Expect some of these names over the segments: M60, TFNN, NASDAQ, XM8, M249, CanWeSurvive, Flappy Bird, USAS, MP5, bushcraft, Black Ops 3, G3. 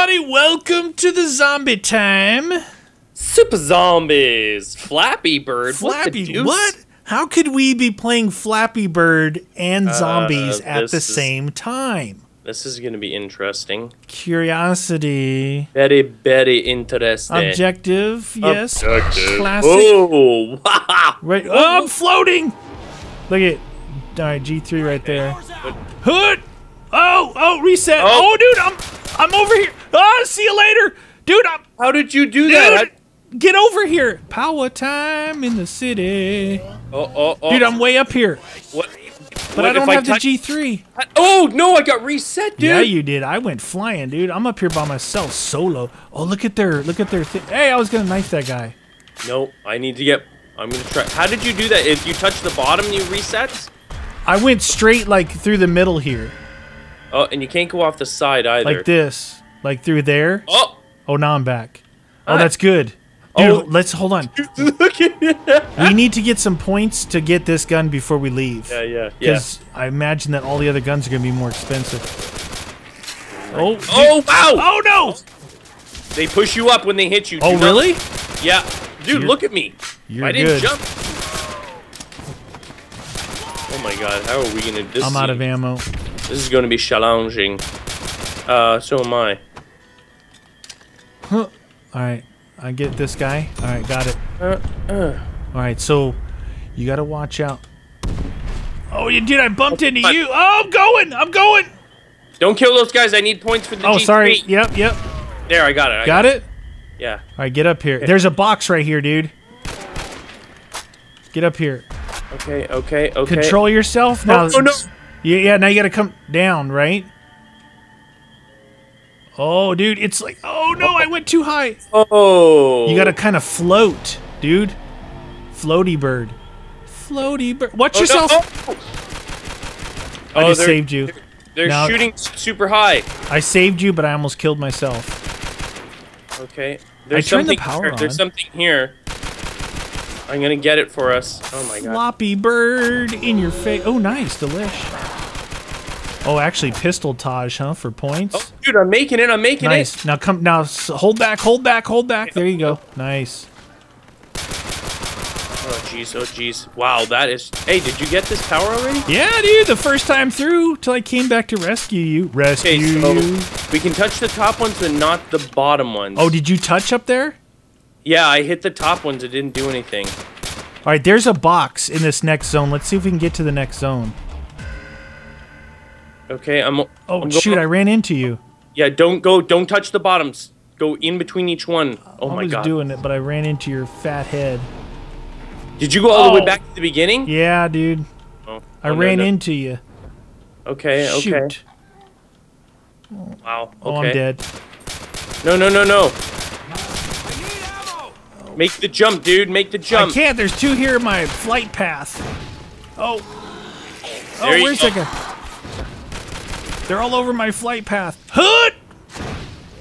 everybody, welcome to the zombie time. Super zombies, Flappy Bird. Flappy, what? How could we be playing Flappy Bird and zombies at the same time? This is going to be interesting. Curiosity. Very, very interesting. Objective, yes. Objective. Classic. Oh, wow. Right. Oh, I'm floating. Look at it. All right, G3 right there. Hood. Oh, oh, reset. Oh, dude, I'm over here. Oh, see you later. Dude, how did you do that? Get over here. Power time in the city. Oh, oh, oh. Dude, I'm way up here. What? But I don't have the G3. Oh, no, I got reset, dude. Yeah, you did. I went flying, dude. I'm up here by myself, solo. Oh, look at their thing. Hey, I was going to knife that guy. No, I need to get, I'm going to try. How did you do that? If you touch the bottom, you reset? I went straight, like, through the middle here. Oh, and you can't go off the side either. Like this. Like through there. Oh. Oh, now I'm back. Oh, that's good. Dude, let's hold on. Look at that. We need to get some points to get this gun before we leave. Yeah, yeah, yeah. Because I imagine that all the other guns are going to be more expensive. Oh, dude. Oh, wow. Oh, no. They push you up when they hit you. Oh, really? Yeah. Dude, look at me. I didn't jump. Oh, my God. How are we going to do this? I'm out of ammo. This is going to be challenging. So am I. Huh. All right. I get this guy. All right, got it. All right, so you got to watch out. Oh, you did. I bumped into you. Oh, I'm going. I'm going. Don't kill those guys. I need points for the G3. Oh, sorry. Yep, yep. There, I got it. Got it? Yeah. All right, get up here. There's a box right here, dude. Get up here. Okay, okay, okay. Control yourself. Now, oh, no. Yeah, now you got to come down, right? Oh, dude, it's like, oh, no, I went too high. Oh. You got to kind of float, dude. Floaty bird. Floaty bird. Watch yourself. No. Oh. I just saved you. They're shooting super high. I saved you, but I almost killed myself. Okay. I turned the power on. There's something here. I'm going to get it for us. Oh, my God. Floppy bird in your face. Oh, nice. Delish. Oh, actually, pistol Taj, huh? For points. Oh, dude, I'm making it. I'm making it. Nice. Now come. Now hold back. Hold back. Hold back. There you go. Nice. Oh jeez. Oh jeez. Wow, that is. Hey, did you get this power already? Yeah, dude. The first time through, till I came back to rescue you. Okay, so we can touch the top ones, but not the bottom ones. Oh, did you touch up there? Yeah, I hit the top ones. It didn't do anything. All right. There's a box in this next zone. Let's see if we can get to the next zone. Okay, Oh, shoot, I ran into you. Yeah, don't touch the bottoms. Go in between each one. Oh, my God. I was doing it, but I ran into your fat head. Did you go all the way back to the beginning? Yeah, dude. Oh. I ran into you. Okay, shoot. Wow, okay. Oh, I'm dead. No, no, no, no. Make the jump, dude. Make the jump. I can't. There's two here in my flight path. Oh. Oh, where's that guy? They're all over my flight path. Hood!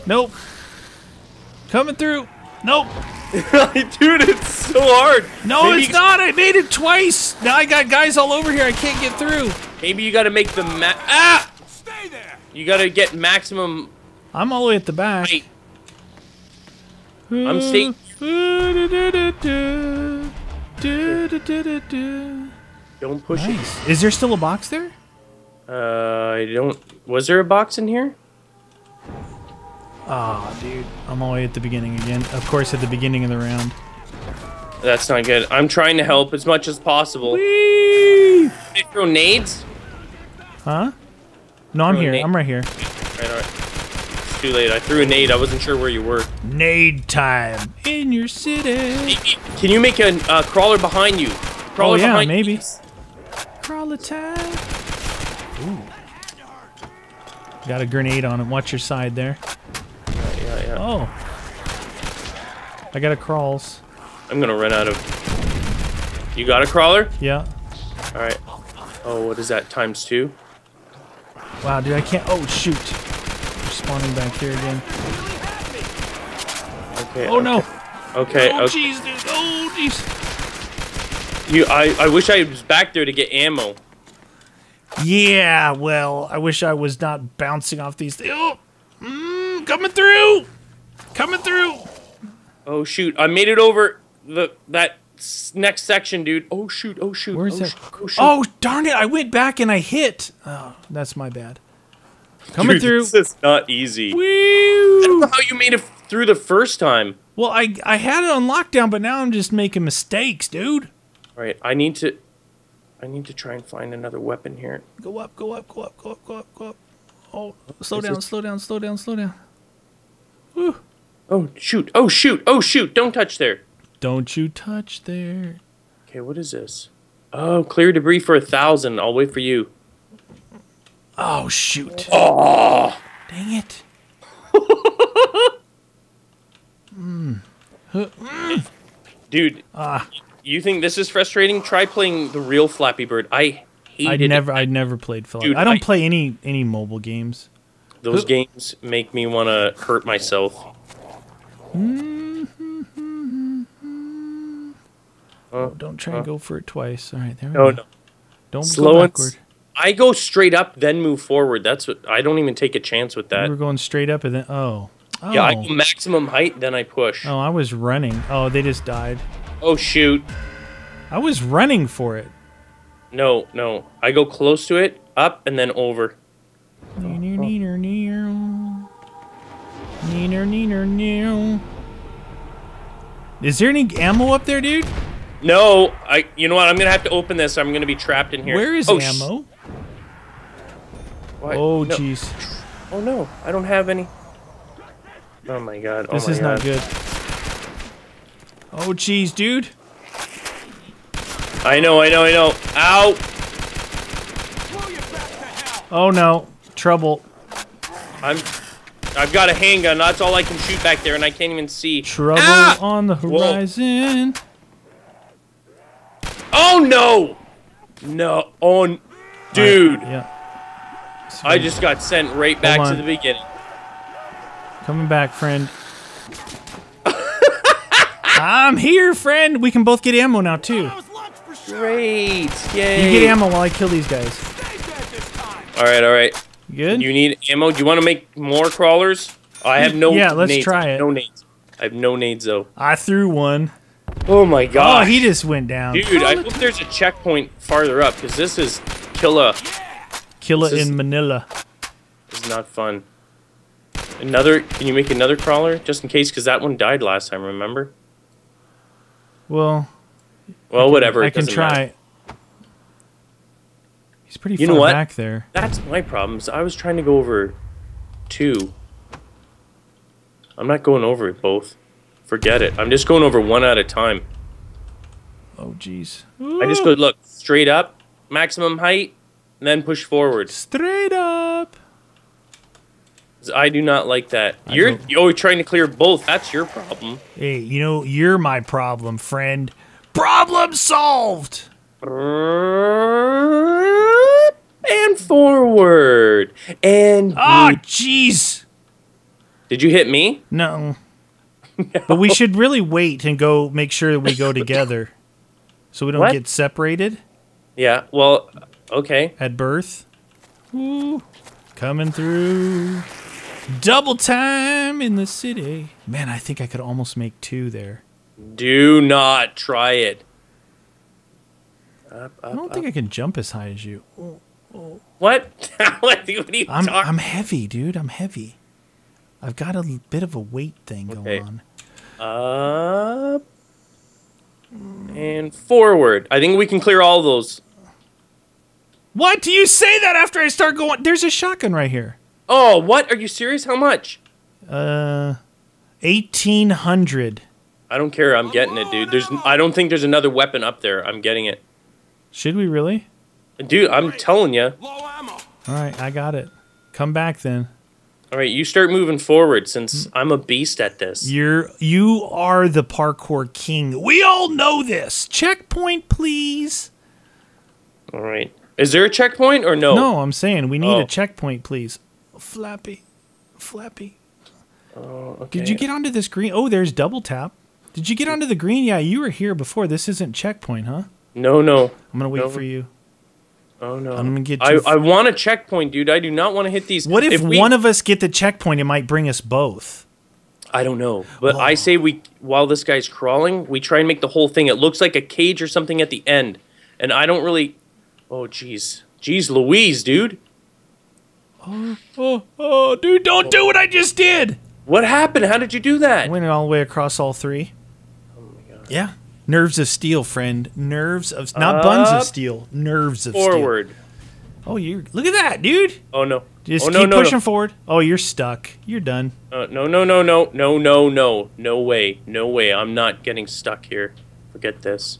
Nope. Coming through. Nope. Dude, it's so hard. No, it's not. I made it twice. Now I got guys all over here. I can't get through. Maybe you got to make the Ah! Stay there. You got to get maximum. I'm all the way at the back. Wait. I'm staying. Don't push it. Is there still a box there? I don't. Was there a box in here? Ah, oh, dude, I'm all the way at the beginning again. Of course, at the beginning of the round. That's not good. I'm trying to help as much as possible. Whee! Grenades? Huh? No, I'm here. I'm right here. All right. It's too late. I threw a nade. I wasn't sure where you were. Nade time in your city. Can you make a crawler behind you? Crawler behind maybe. You. Crawler time. Ooh. Got a grenade on him. Watch your side there. Yeah, yeah, yeah. Oh. I got a crawls. I'm gonna run out of. You got a crawler? Yeah. All right. Oh, what is that? Times 2? Wow, dude, I can't. Oh, shoot. I'm spawning back here again. Okay. Oh no. Okay. Oh jeez, dude. Oh jeez. I wish I was back there to get ammo. Yeah, well, I wish I was not bouncing off these things. Oh, coming through! Coming through! Oh, shoot. I made it over that next section, dude. Oh, shoot. Oh, shoot. Where is that? Oh, shoot. Oh, darn it. I went back and I hit. Oh, that's my bad. Coming dude, through. This is not easy. Woo! I don't know how you made it through the first time. Well, I had it on lockdown, but now I'm just making mistakes, dude. All right. I need to try and find another weapon here. Go up, go up, go up, go up, go up, go up. Oh, slow down, slow down, slow down, slow down. Woo. Oh, shoot. Oh, shoot. Oh, shoot. Don't touch there. Don't you touch there. Okay, what is this? Oh, clear debris for 1,000. I'll wait for you. Oh, shoot. Oh. Dang it. Dude. Ah. You think this is frustrating? Try playing the real Flappy Bird. I hated it. I never played Flappy Bird. I don't play any mobile games. Those games make me want to hurt myself. Oh, don't try and go for it twice. All right, there we go. No. Don't go backward. I go straight up, then move forward. That's what I don't even take a chance with that. We're going straight up and then oh. Yeah, I go maximum height, then I push. Oh, I was running. Oh, they just died. Oh, shoot. I was running for it. No, no. I go close to it, up, and then over. Is there any ammo up there, dude? No. You know what? I'm going to have to open this. I'm going to be trapped in here. Where is ammo? Oh, jeez. No. Oh, no. I don't have any. Oh, my God. Oh, this is not good. Oh, jeez, dude. I know. Ow! Oh, no. Trouble. I've got a handgun. That's all I can shoot back there, and I can't even see. Trouble on the horizon. Whoa. Oh, no! No. Oh, dude. Yeah. I just got sent right back to the beginning. Coming back, friend. I'm here, friend. We can both get ammo now, too. Great. Yay. You get ammo while I kill these guys. All right. Good? You need ammo? Do you want to make more crawlers? I have no nades. Yeah, let's try it. No nades. I have no nades, though. I threw one. Oh, my God. Oh, he just went down. Dude, I hope there's a checkpoint farther up, because this is Killa in Manila. It's not fun. Can you make another crawler? Just in case, because that one died last time, remember? Well, whatever. I can try. He's pretty far back there. That's my problem. I was trying to go over two. I'm not going over both. Forget it. I'm just going over one at a time. Oh, jeez. I just go, look, straight up, maximum height, and then push forward. Straight up. I do not like that. You're trying to clear both. That's your problem. Hey, you're my problem, friend. Problem solved! And forward. And... Oh, jeez! Did you hit me? No. But we should really wait and go make sure that we go together. So we don't get separated. Yeah, well, okay. At birth. Ooh, coming through... Double time in the city. Man, I think I could almost make two there. Do not try it. I don't think I can jump as high as you. What? What are you talking? I'm heavy, dude. I'm heavy. I've got a bit of a weight thing going on. Up and forward. I think we can clear all those. What? Do you say that after I start going? There's a shotgun right here. Oh, what? Are you serious? How much? 1,800. I don't care. I'm getting it, dude. I don't think there's another weapon up there. I'm getting it. Should we really? Dude, I'm telling you. All right, I got it. Come back then. All right, you start moving forward since I'm a beast at this. You are the parkour king. We all know this. Checkpoint, please. All right. Is there a checkpoint or no? No, I'm saying we need a checkpoint, please. Flappy. Oh, okay. Did you get onto this green? Oh, there's double tap. Did you get onto the green? Yeah, you were here before. This isn't checkpoint, huh? No. I'm going to wait for you. Oh no! I'm gonna get. I want a checkpoint, dude. I do not want to hit these. What if one of us get the checkpoint? It might bring us both. I don't know, but whoa. I say we while this guy's crawling, we try and make the whole thing. It looks like a cage or something at the end, and I don't really. Oh jeez, jeez Louise, dude. Oh, oh, oh, dude! Don't do what I just did. What happened? How did you do that? Went all the way across all three. Oh my god. Yeah. Nerves of steel, friend. Nerves of not buns of steel. Nerves of forward. Steel. Forward. Oh, you look at that, dude. Oh no. Just keep pushing forward. Oh, you're stuck. You're done. No, no, no, no, no, no, no, no way, no way. I'm not getting stuck here. Forget this.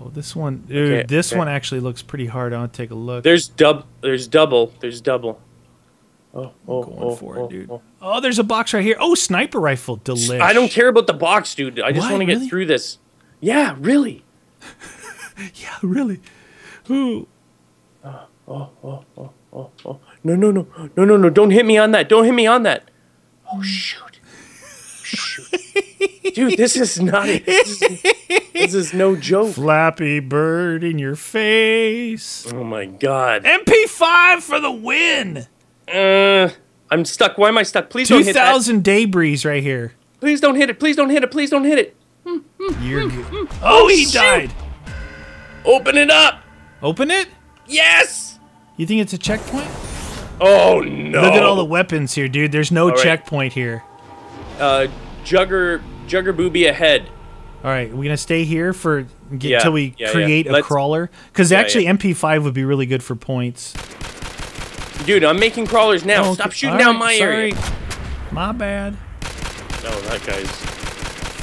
Oh, this one, dude. Okay, this one actually looks pretty hard. I'll take a look. There's double. Oh, oh, going for it, dude. Oh, oh. Oh, there's a box right here. Oh, sniper rifle. Delish. I don't care about the box, dude. I just want to get through this. Yeah, really. Yeah, really. Ooh. Oh, oh, oh, oh, oh. No, no, no. No, no, no. Don't hit me on that. Don't hit me on that. Oh, shoot. Shoot. Dude, this is not a, this is no joke. Flappy Bird in your face. Oh, my God. MP5 for the win. I'm stuck. Why am I stuck? Please don't hit that. 2,000 day breeze right here. Please don't hit it. Please don't hit it. Please don't hit it. You're good. Oh, he died. Open it up. Open it? Yes. You think it's a checkpoint? Oh, no. Look at all the weapons here, dude. There's no checkpoint here. Jugger booby ahead. All right. We're going to stay here for until we create a crawler. Because actually, MP5 would be really good for points. Dude, I'm making crawlers now. Oh, okay. Stop shooting down my area. My bad. No, that guy's...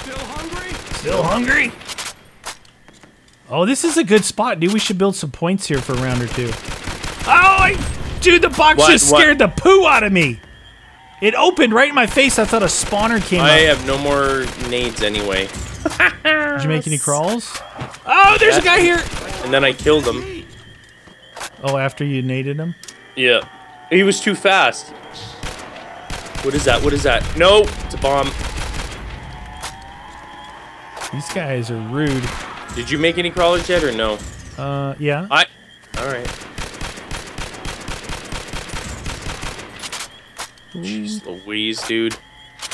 Still hungry? Still hungry? Oh, this is a good spot, dude. We should build some points here for a round or two. Oh, dude, the box just scared the poo out of me. It opened right in my face. I thought a spawner came out. I have no more nades anyway. Did you make any crawls? Oh, there's a guy here. And then I killed him. Oh, after you naded him? Yeah. He was too fast. What is that? What is that? No! It's a bomb. These guys are rude. Did you make any crawlers yet or no? Yeah. Alright. Jeez Louise, dude.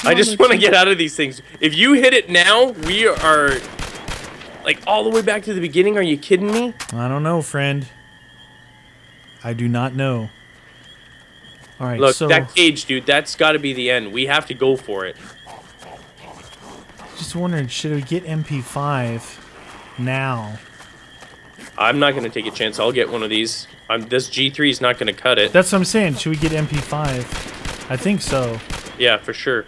I just want to get out of these things. If you hit it now, we are... Like, all the way back to the beginning? Are you kidding me? I don't know, friend. I do not know. All right, look, so that cage, dude, that's got to be the end. We have to go for it. Just wondering, should we get MP5 now? I'm not going to take a chance. I'll get one of these. This G3 is not going to cut it. That's what I'm saying. Should we get MP5? I think so. Yeah, for sure.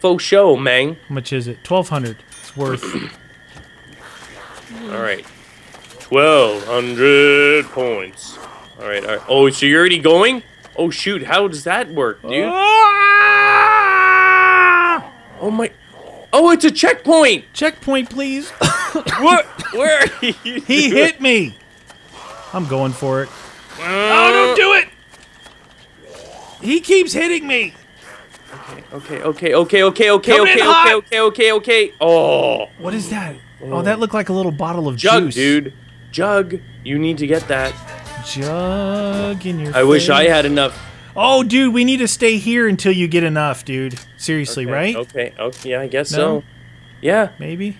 Faux show, man. How much is it? 1,200. It's worth. All right. 1,200 points. All right, all right. Oh, so you're already going? Oh, shoot. How does that work, dude? Ah! Oh, my. Oh, it's a checkpoint. Checkpoint, please. What? Where are you? He hit me. I'm going for it. Oh, don't do it. He keeps hitting me. Okay, okay, okay, okay, okay, okay, okay, okay, okay, okay. Oh. What is that? Oh, that looked like a little bottle of juice. Jug, dude. Jug. You need to get that. Jug in your face. I wish I had enough. Oh, dude, we need to stay here until you get enough, dude. Seriously, okay, right? Okay, okay, I guess so. Yeah. Maybe.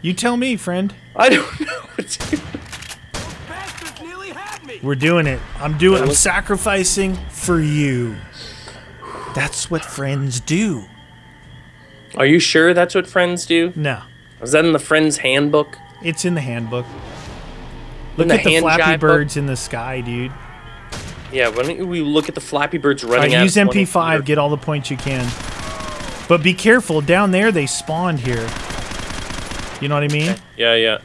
You tell me, friend. I don't know. Dude. Those bastards nearly had me. We're doing it. I'm sacrificing for you. That's what friends do. Are you sure that's what friends do? No. Is that in the Friends Handbook? It's in the handbook. Look at the Flappy Birds in the sky, dude. Yeah, why don't we look at the Flappy Birds running out? Use MP5, get all the points you can. But be careful, down there they spawned here. You know what I mean? Yeah, yeah.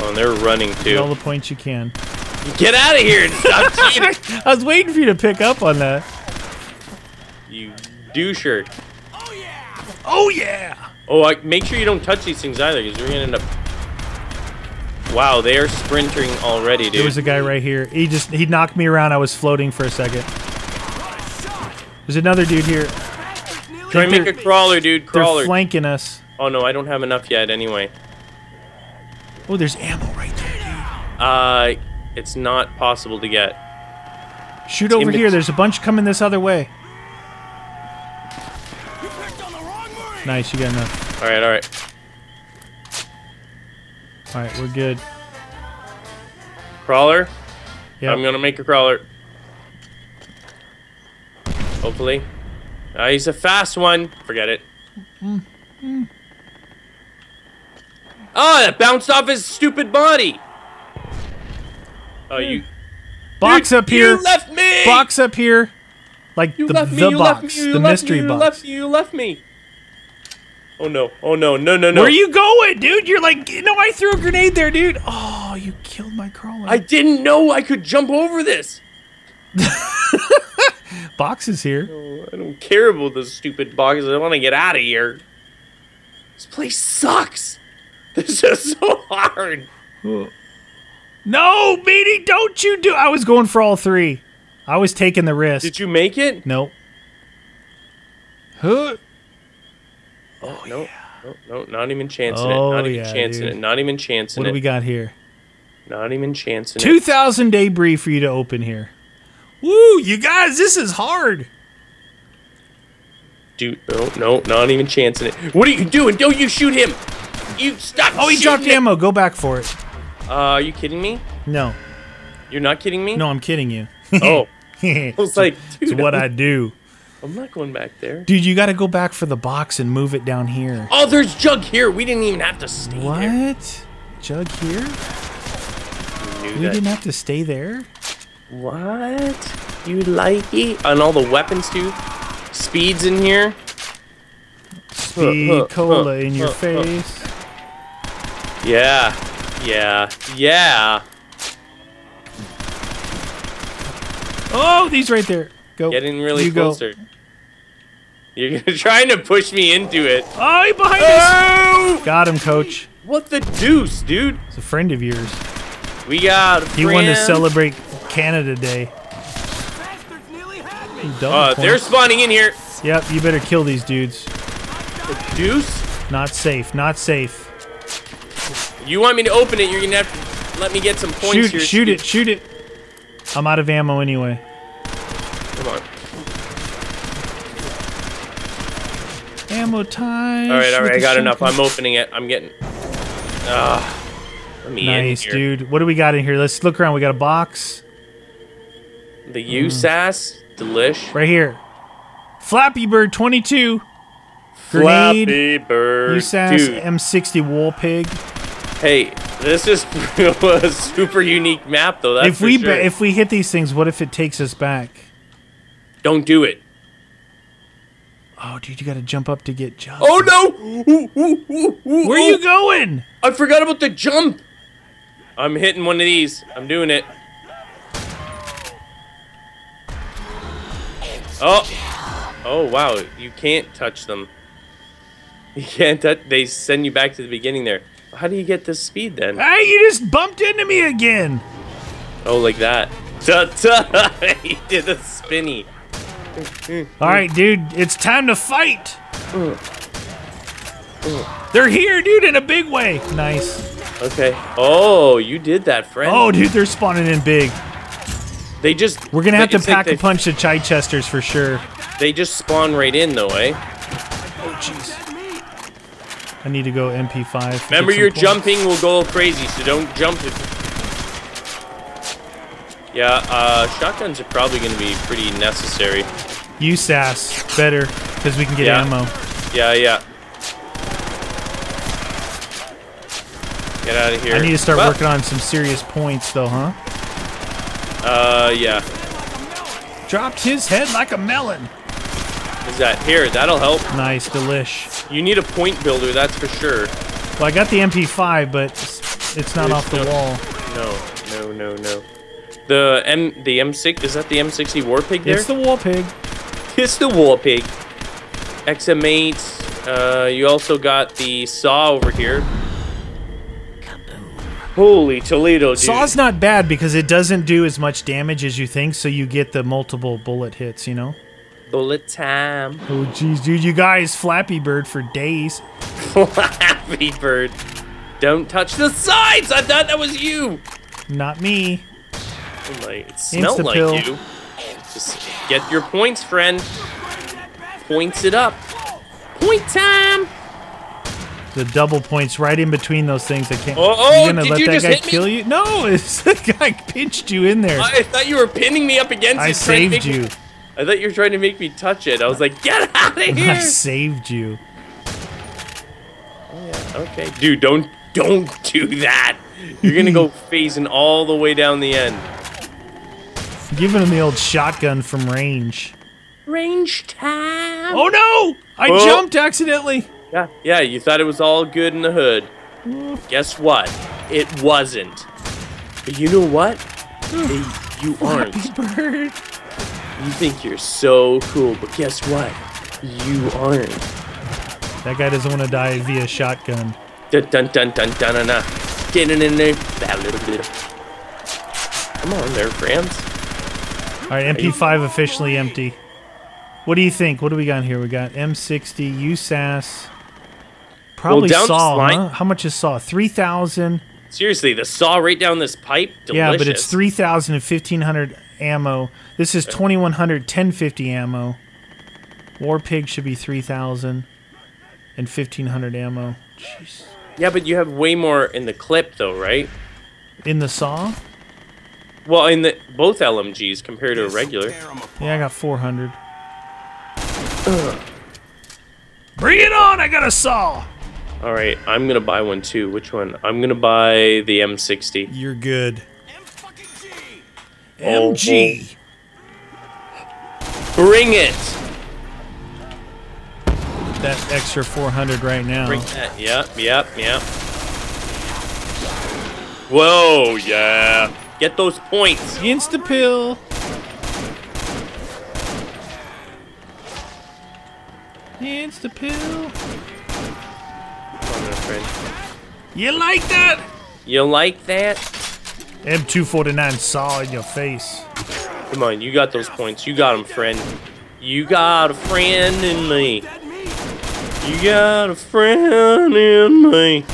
Oh, and they're running too. Get all the points you can. Get out of here! Stop cheating! I was waiting for you to pick up on that. You doucher. Oh yeah! Oh yeah! Oh, make sure you don't touch these things either, because you're gonna end up. Wow, they are sprinting already, dude. There was a guy right here. He knocked me around. I was floating for a second. There's another dude here. Try and make a crawler, dude. Crawler. They're flanking us. Oh, no, I don't have enough yet anyway. Oh, there's ammo right there. It's not possible to get. Shoot it's over here. There's a bunch coming this other way. You picked on the wrong marine. Nice, you got enough. All right, all right. All right, we're good. Crawler? Yep. I'm gonna make a crawler. Hopefully. He's a fast one. Forget it. Oh, that bounced off his stupid body. Oh, you. Box up here. You left me. Box up here. Like the box, the mystery box. You left me. Oh no! Oh no! No! No! No! Where are you going, dude? You're like, no, I threw a grenade there, dude. Oh, you killed my crawler. I didn't know I could jump over this. Box is here. Oh, I don't care about those stupid boxes. I want to get out of here. This place sucks. This is so hard. Oh. No, Meaty, don't you do. I was going for all three. I was taking the risk. Did you make it? No. Huh. Oh, no, yeah. No, not even chancing it. Not even chancing it. Not even chancing it. What do we got here? Not even chancing it. 2,000 debris for you to open here. Woo, you guys, this is hard. Dude, no, not even chancing it. What are you doing? Don't you shoot him. You stop. Oh, he dropped ammo. Go back for it. Are you kidding me? No. You're not kidding me? No, I'm kidding you. Oh. I was like, dude. It's what I do. I'm not going back there. Dude, you got to go back for the box and move it down here. Oh, there's jug here. We didn't even have to stay there. What? Jug here? We didn't have to stay there? What? You like it? And all the weapons, too. Speed's in here. Speed cola in your face. Yeah. Yeah. Yeah. Oh, these right there. Go. Getting really closer. Go. You're trying to push me into it. Oh, he's behind us! Got him, coach. What the deuce, dude? It's a friend of yours. We got a friend. He wanted to celebrate Canada Day. They're spawning in here. Yep, you better kill these dudes. The deuce? Not safe, not safe. You want me to open it, you're going to have to let me get some points here. Shoot it, shoot it. I'm out of ammo anyway. Come on. Ammo time. All right, I got enough. I'm opening it. I'm getting. Let me nice, in here. Dude. What do we got in here? Let's look around. We got a box. The USAS. Delish. Right here. Flappy Bird 22. Grenade. Flappy Bird. USAS dude. M60 Wool Pig. Hey, this is a super unique map, though. That's if we hit these things, what if it takes us back? Don't do it. Oh, dude, you gotta jump up to get jump. Oh, no! Where are you going? I forgot about the jump. I'm hitting one of these. I'm doing it. Oh. Oh, wow. You can't touch them. You can't touch. They send you back to the beginning there. How do you get this speed, then? Hey, you just bumped into me again. Oh, like that. Ta-ta! He did a spinny. All right, dude, it's time to fight. They're here, dude, in a big way. Nice. Okay. Oh, you did that, friend. Oh, dude, they're spawning in big. They just. We're gonna have to pack a punch to Chichesters for sure. They just spawn right in, though, eh? Oh, jeez. I need to go MP5. Remember, your jumping will go crazy, so don't jump. Yeah, shotguns are probably going to be pretty necessary. USAS, better, because we can get ammo. Yeah, yeah. Get out of here. I need to start working on some serious points, though, huh? Yeah. Dropped his head like a melon. Is that here? That'll help. Nice, delish. You need a point builder, that's for sure. Well, I got the MP5, but it's not off the wall. No, no, no, no. The M6, is that the M60 War Pig there? It's the War Pig. It's the War Pig. XM8, you also got the Saw over here. Kaboom. Holy Toledo, dude. Saw's not bad because it doesn't do as much damage as you think, so you get the multiple bullet hits, you know? Bullet time. Oh, jeez, dude, you guys Flappy Bird for days. Flappy Bird. Don't touch the sides! I thought that was you! Not me. It smelled like you. Just get your points, friend. Points it up. Point time! The double points right in between those things. I can't. Oh, did you just let that guy kill you? No, it's the guy pinched you in there. I thought you were pinning me up against. I saved you. I thought you were trying to make me touch it. I was like, get out of here! I saved you. Oh, yeah. Okay, dude, don't do that. You're gonna go phasing all the way down the end. Giving him the old shotgun from range. Range time. Oh no! I jumped accidentally. Yeah, yeah, you thought it was all good in the hood. Guess what? It wasn't. But you know what? You aren't. Flappy Bird. You think you're so cool, but guess what? You aren't. That guy doesn't want to die via shotgun. Dun-dun-dun-dun-dun-dun-dun. Get in there. That little bit. Come on there, friends. All right, MP5 officially empty. What do you think? What do we got here? We got M60, USAS. Probably saw, huh? How much is saw? 3,000. Seriously, the saw right down this pipe? Delicious. Yeah, but it's 3,000 and 1,500 ammo. This is 2,100, 1050 ammo. War Pig should be 3,000 and 1,500 ammo. Jeez. Yeah, but you have way more in the clip, though, right? In the saw? Well, in the both LMGs compared to a regular. Yeah, I got 400. Ugh. Bring it on! I got a saw! Alright, I'm gonna buy one too. Which one? I'm gonna buy the M60. You're good. MG! Bring it! That extra 400 right now. Bring that. Yep, yep, yep. Whoa, yeah. Get those points. Insta-pill. Insta-pill. You like that? You like that? M249 saw in your face. Come on, you got those points. You got them, friend. You got a friend in me. You got a friend in me.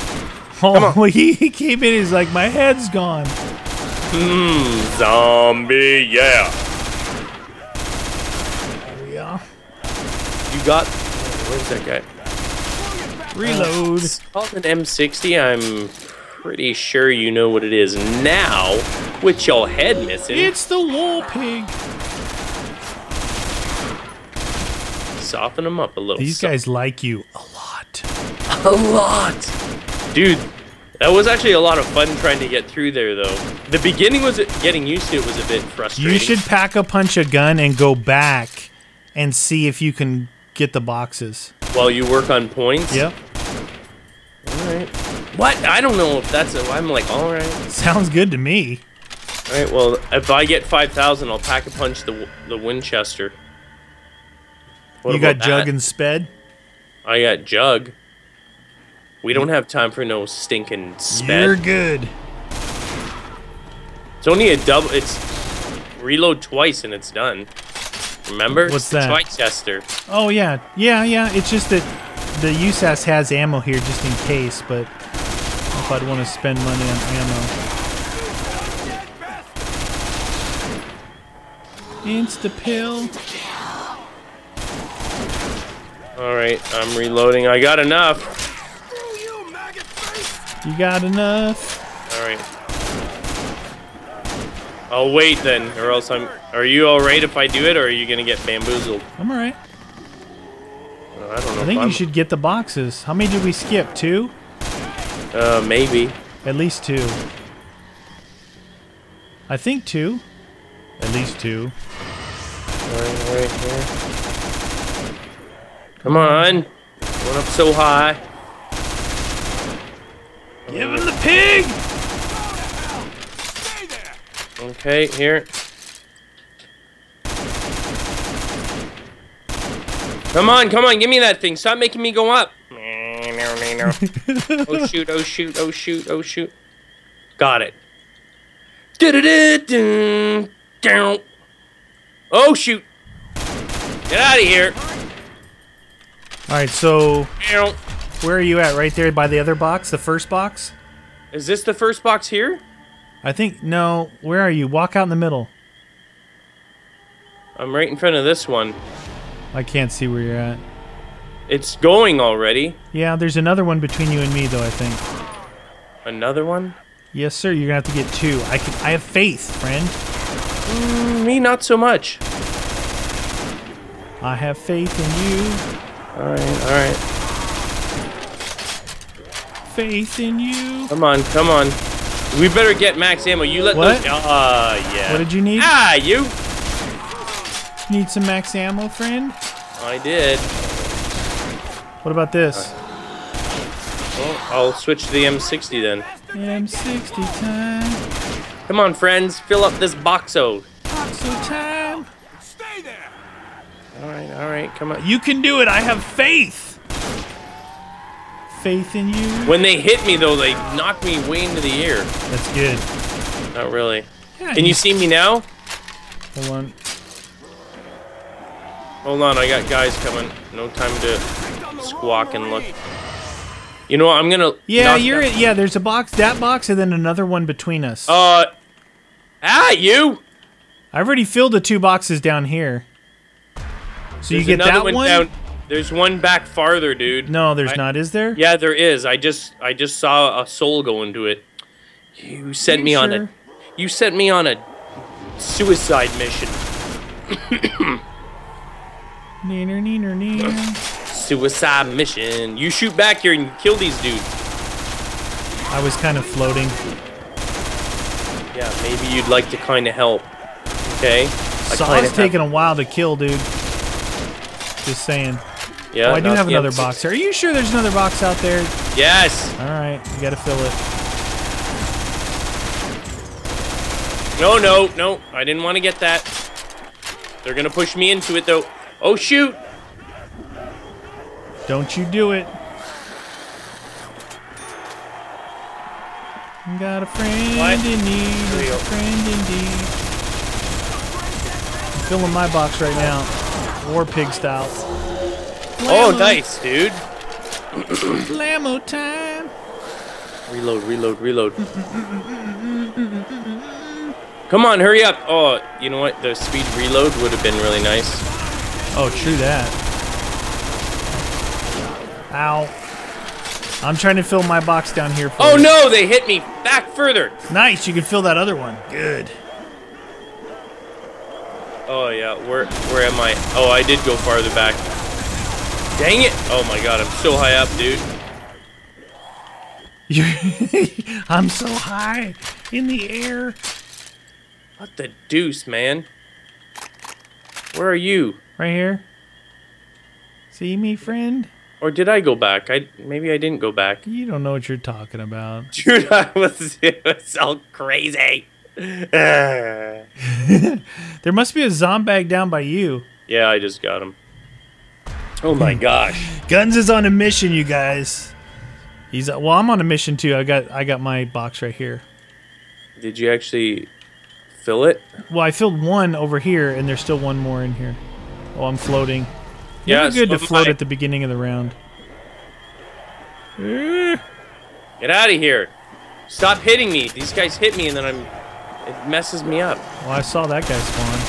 Oh, he came in. He's like, my head's gone. Mmm, zombie, yeah. There we are. You got... Where's that guy? Reload. It's called an M60. I'm pretty sure you know what it is now. With your head missing. It's the War Pig. Soften them up a little. These guys like you a lot. A lot. Dude, that was actually a lot of fun trying to get through there, though. The beginning was getting used to it was a bit frustrating. You should pack a punch a gun and go back and see if you can... get the boxes. While you work on points? Yep. Alright. What? I don't know if that's... I'm like, alright. Sounds good to me. Alright, well, if I get 5,000, I'll pack a punch the Winchester. You got Jug and Sped? I got Jug. We don't have time for no stinking Sped. You're good. It's only a double... It's reload twice and it's done. Remember? What's that? Winchester. Oh, yeah. Yeah, yeah. It's just that the USAS has ammo here just in case, but if I'd want to spend money on ammo. Insta-pill. Alright, I'm reloading. I got enough. You got enough. Alright. I'll wait then, or else I'm... Are you alright if I do it, or are you gonna get bamboozled? I'm alright. Well, I don't know. I think you should get the boxes. How many did we skip? 2? Maybe. At least 2. I think 2. At least 2. Alright. Come on. Going up so high. Give him the pig! Okay, here. Come on, give me that thing. Stop making me go up. No. Oh, shoot. Got it. Oh, shoot. Get out of here. All right, so Where are you at? Right there by the other box? The first box? Is this the first box here? I think... No. Where are you? Walk out in the middle. I'm right in front of this one. I can't see where you're at. It's going already. Yeah, there's another one between you and me, though, I think. Another one? Yes, sir. You're going to have to get two. I have faith, friend. Me, not so much. I have faith in you. All right, all right. Faith in you. Come on, come on. We better get max ammo. You let those... yeah. What did you need? You. Need some max ammo, friend? I did. What about this? Well, I'll switch to the M60 then. M60 time. Come on, friends. Fill up this boxo. Boxo time. Stay there. All right, all right. Come on. You can do it. I have faith. Faith in you. When they hit me, though, they knock me way into the air. That's good. Not really. Yeah, can you see me now? Hold on. Hold on, I got guys coming. No time to squawk and look. You know what? I'm gonna. Yeah, you're. Yeah, there's a box, that box, and then another one between us. You. I've already filled the two boxes down here. So you get that one. Down. There's one back farther, dude. No, there's not. Is there? Yeah, there is. I just saw a soul go into it. You sent me on a. You sent me on a suicide mission. Neener, neener, neener. Suicide mission. You shoot back here and kill these dudes. I was kind of floating. Yeah, maybe you'd like to kind of help. Okay. Saw's taking a while to kill, dude. Just saying. Yeah. Oh, I do have another box. Are you sure there's another box out there? Yes. All right, you gotta fill it. No, no, no. I didn't want to get that. They're gonna push me into it though. Oh, shoot! Don't you do it. Got a friend in need, a friend indeed. I'm filling my box right now. War pig style. Blammo. Oh, nice, dude. Blammo time. Reload, reload, reload. Come on, hurry up. Oh, you know what? The speed reload would have been really nice. Oh, true that. Ow. I'm trying to fill my box down here. For you. No, they hit me back further. Nice, you can fill that other one. Good. Oh, yeah, where am I? Oh, I did go farther back. Dang it. Oh, my God, I'm so high up, dude. I'm so high in the air. What the deuce, man? Where are you? Right here. See me, friend? Or did I go back? Maybe I didn't go back. You don't know what you're talking about. Dude, it was all crazy. There must be a zombag down by you. Yeah, I just got him. Oh my gosh. Guns is on a mission, you guys. He's well, I'm on a mission too. I got my box right here. Did you actually fill it? Well, I filled one over here and there's still one more in here. Oh, I'm floating. Yeah, it's good to float at the beginning of the round. Get out of here. Stop hitting me. These guys hit me and then it messes me up. Well, I saw that guy spawn.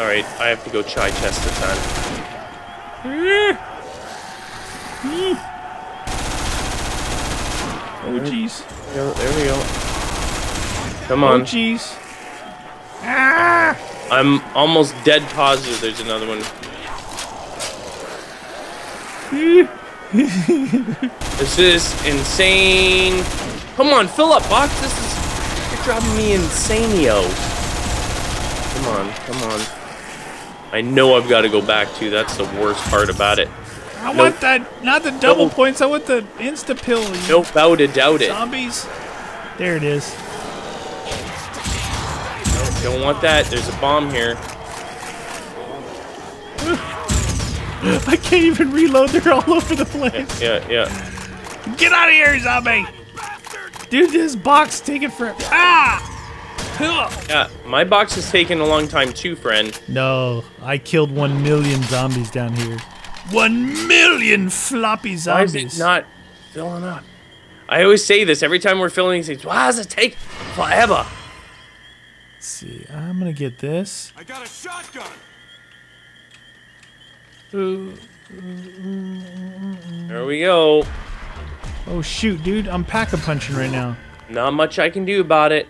All right, I have to go chai chest this time. Oh, jeez. There we go. Come on. Oh, jeez. Ah! I'm almost dead positive there's another one. This is insane. Come on, fill up, box. This is... You're driving me insane-yo. Come on, come on. I know I've got to go back, too. That's the worst part about it. I want that... Not the double points. I want the insta-pill. No bow to doubt it. Zombies. There it is. Don't want that. There's a bomb here. I can't even reload. They're all over the place. Yeah. Get out of here, zombie! Dude, this box taking forever. Ah! Yeah, my box is taking a long time too, friend. No, I killed 1 million zombies down here. 1 million floppy zombies. Why is it not filling up. I always say this every time we're filming things. Why does it take forever? Let's see, I'm gonna get this. I got a shotgun. There we go. Oh shoot, dude! I'm pack-a-punching right now. Not much I can do about it.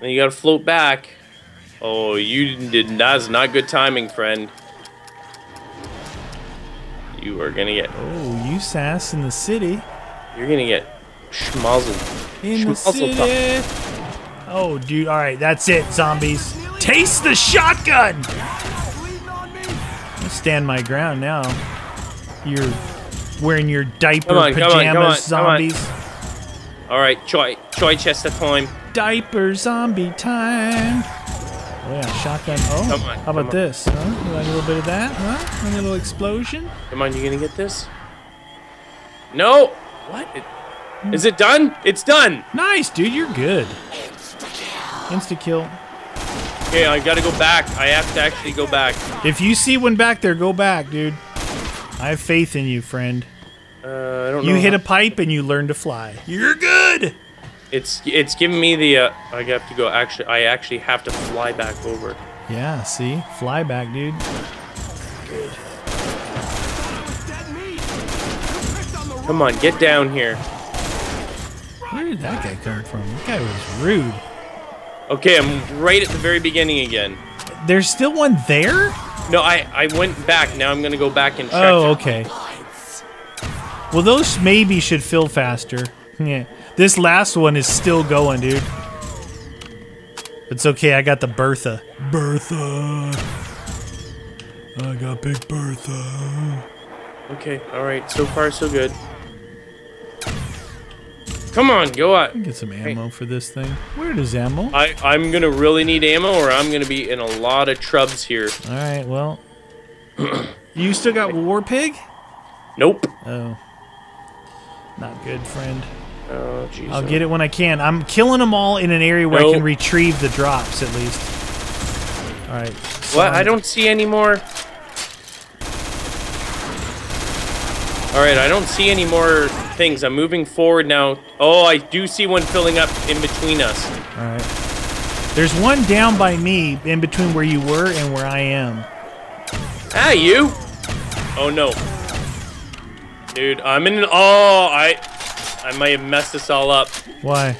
Then you gotta float back. Oh, you did. That's not good timing, friend. You are gonna get. Oh, you sass in the city. You're gonna get schmozzled. In the city. Oh, dude! All right, that's it, zombies. Taste the shotgun. I stand my ground now. You're wearing your diaper pajamas, zombies. All right, Troy Chester time. Diaper zombie time. Oh yeah, shotgun. Oh, come on, how about this? Huh? You like a little bit of that? Huh? A little explosion? Come on, you gonna get this? No! What? Is it done? It's done! Nice, dude, you're good. Insta-kill. Okay, I gotta go back. I have to actually go back. If you see one back there, go back, dude. I have faith in you, friend. I don't know. You hit a pipe and you learn to fly. You're good! It's giving me the I have to go I actually have to fly back over. Yeah, see? Fly back, dude. Good. Come on, get down here. Where did that guy come from? That guy was rude. Okay, I'm right at the very beginning again. There's still one there? No, I went back. Now I'm gonna go back and check. Oh, okay. Well, those maybe should fill faster. Yeah. This last one is still going, dude. It's okay, I got the Bertha. Bertha! I got Big Bertha. Okay, alright, so far so good. Come on, go out. Get some ammo for this thing. Where is ammo? I'm gonna really need ammo or I'm gonna be in a lot of trubs here. Alright, well. You still got War Pig? Nope. Oh. Not good, friend. Oh, geez, I'll get it when I can. I'm killing them all in an area where I can retrieve the drops, at least. All right. So what? I don't see any more. All right, I don't see any more things. I'm moving forward now. Oh, I do see one filling up in between us. All right. There's one down by me in between where you were and where I am. Ah, you? Oh, no. Dude, I'm in an... Oh, I might have messed this all up. Why?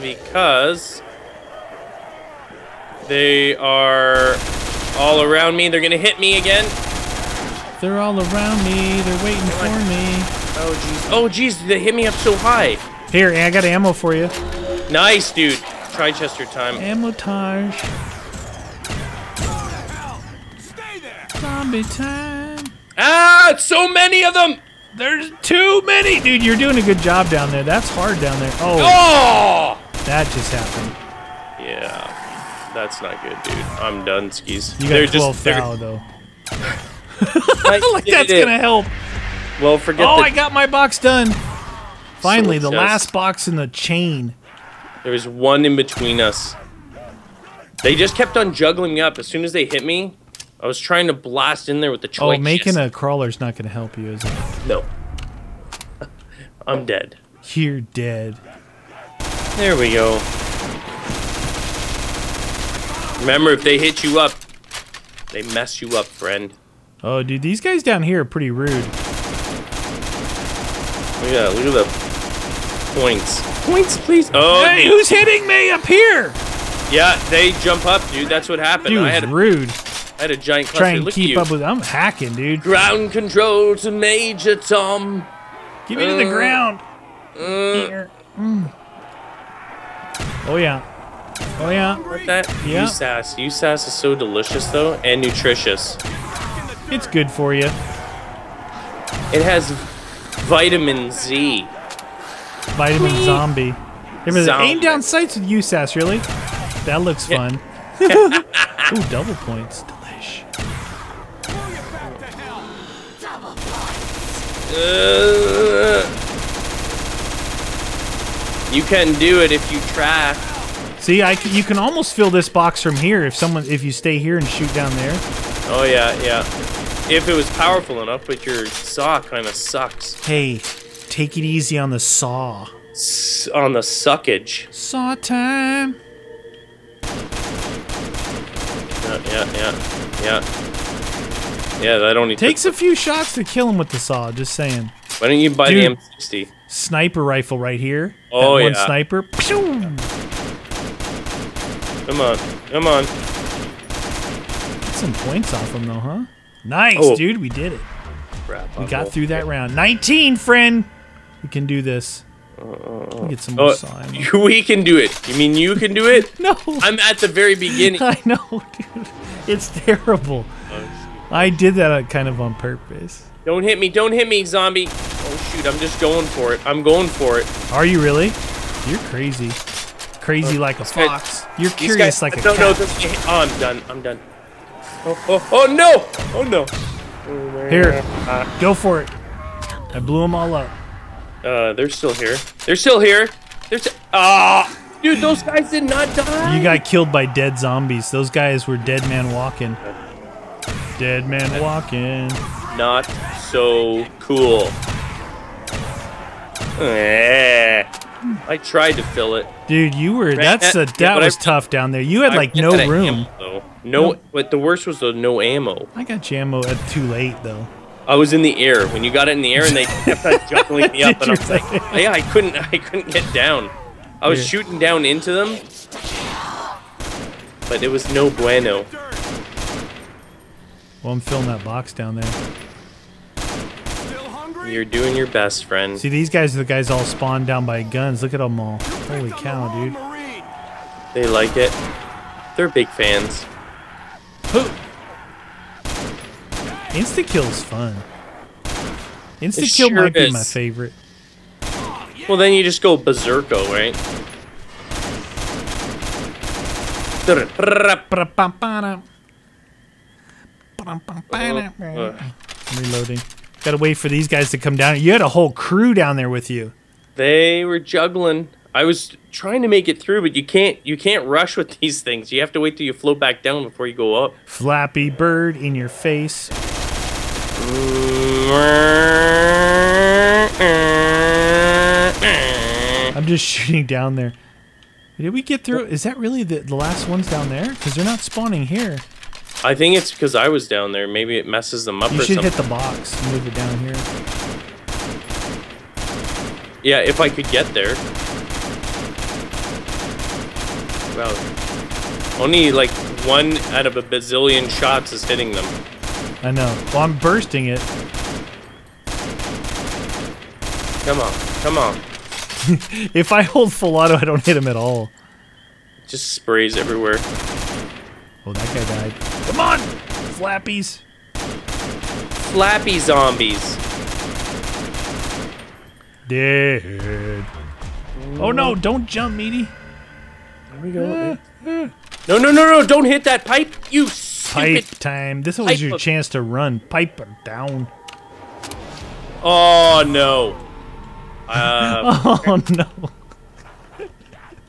Because they are all around me. They're gonna hit me again. They're all around me. They're waiting for me. Oh jeez! Oh jeez! They hit me up so high. Here, I got ammo for you. Nice, dude. Trichester time. Ammo-tage. Stay there. Zombie time. Ah! So many of them. There's too many! Dude, you're doing a good job down there. That's hard down there. Oh! Oh! That just happened. Yeah. That's not good, dude. I'm done, skis. You got 12 foul, though. Like that's gonna help. Well, forget that. Oh, I got my box done! Finally, the last box in the chain. There was one in between us. They just kept on juggling me up. As soon as they hit me, I was trying to blast in there with the choice. Oh, making a crawler's not gonna help you, is it? No. I'm dead. You're dead. There we go. Remember, if they hit you up, they mess you up, friend. Oh, dude, these guys down here are pretty rude. Yeah, look at the points. Points, please. Oh, hey, dude. Who's hitting me up here? Yeah, they jump up, dude. That's what happened. Dude, I had rude. I had a giant cluster. Try and look keep up with. I'm hacking, dude. Ground control to Major Tom. Give me to the ground. Oh yeah. Oh yeah. What that? Yeah. USAS is so delicious though, and nutritious. It's good for you. It has vitamin Z. Vitamin zombie. Remember the aim down sights with USAS, really? That looks fun. Ooh, double points. You can do it if you try. See, you can almost fill this box from here if you stay here and shoot down there. Oh yeah, yeah. If it was powerful enough, but your saw kind of sucks. Hey, take it easy on the saw. On the suckage. Saw time. Yeah, I don't need. Takes a few shots to kill him with the saw. Just saying. Why don't you buy the M60? Sniper rifle right here. Oh yeah. One sniper. Pew! Come on, come on. Get some points off him though, huh? Nice, dude. We did it. Crap, we got through that round. 19, friend. We can do this. We'll get some more slime. We can do it. You mean you can do it? No. I'm at the very beginning. I know, dude. It's terrible. I did that kind of on purpose. Don't hit me. Don't hit me, zombie. Oh, shoot. I'm just going for it. I'm going for it. Are you really? You're crazy. Crazy like a fox. You're curious like a cat. No, no. Oh, I'm done. I'm done. Oh, no. Oh, no. Here. Go for it. I blew them all up. They're still here. They're still here. They're dude, those guys did not die. You got killed by dead zombies. Those guys were dead man walking. Dead man walking. Not so cool. I tried to fill it. Dude, you were that was tough down there. You had like no room. Ammo, no, but the worst was the no ammo. I got your ammo at too late though. I was in the air when you got it in the air, and they kept juggling me up, and I was like, yeah, I couldn't get down. I was shooting down into them, but it was no bueno. Well, I'm filling that box down there. You're doing your best, friend. See, these guys are the guys all spawned down by guns. Look at them all. Holy cow, dude. They like it. They're big fans. Who? Insta-kill's fun. Insta-kill might be my favorite. Well, then you just go berserko, right? I'm reloading. Gotta wait for these guys to come down. You had a whole crew down there with you. They were juggling. I was trying to make it through, but you can't rush with these things. You have to wait till you float back down before you go up. Flappy Bird in your face. I'm just shooting down there. Did we get through? Is that really the last ones down there? Because they're not spawning here. I think it's because I was down there. Maybe it messes them up or something. You should hit the box and move it down here. Yeah, if I could get there. Wow. Only like one out of a bazillion shots is hitting them. I know. Well, I'm bursting it. Come on. Come on. If I hold full auto, I don't hit him at all. Just sprays everywhere. Oh, that guy died. Come on, flappies. Flappy zombies. Dead. Oh, no. Don't jump, meaty. There we go. No, no, no, no. Don't hit that pipe. You stupid. Pipe time. This was your chance to run. Pipe down. Oh, no. Oh, no.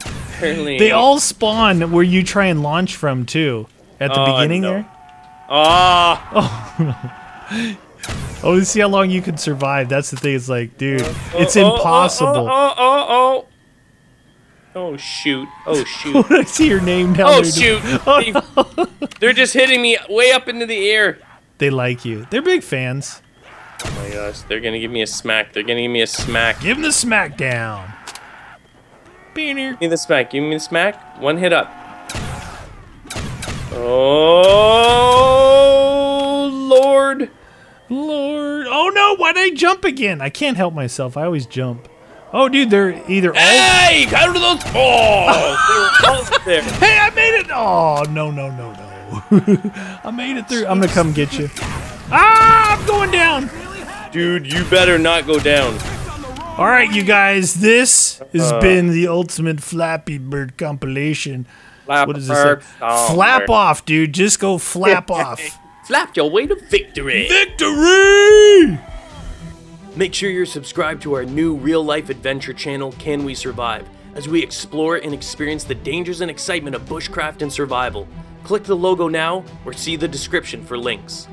Apparently they all spawn where you try and launch from, too. At the beginning there. Oh. Oh, you see how long you can survive. That's the thing. It's like, dude, it's impossible. Oh, shoot. Oh, shoot. I see your name down there. Shoot. Oh, no. They're just hitting me way up into the air. They like you. They're big fans. Oh, my gosh. They're going to give me a smack. They're going to give me a smack. Give them the smack down. Give me the smack. Give me the smack. One hit up. Oh, Lord. Lord. Oh, no. Why'd I jump again? I can't help myself. I always jump. Oh, dude, they're either all... Hey! How do those... Oh! They're all there. Hey, I made it! Oh, no, no, no, no. I made it through. I'm going to come get you. Ah! I'm going down! Dude, you better not go down. All right, you guys. This has been the ultimate Flappy Bird compilation. What is this? Flap off, dude. Just go flap off. Flap your way to victory. Victory! Make sure you're subscribed to our new real-life adventure channel, Can We Survive, as we explore and experience the dangers and excitement of bushcraft and survival. Click the logo now or see the description for links.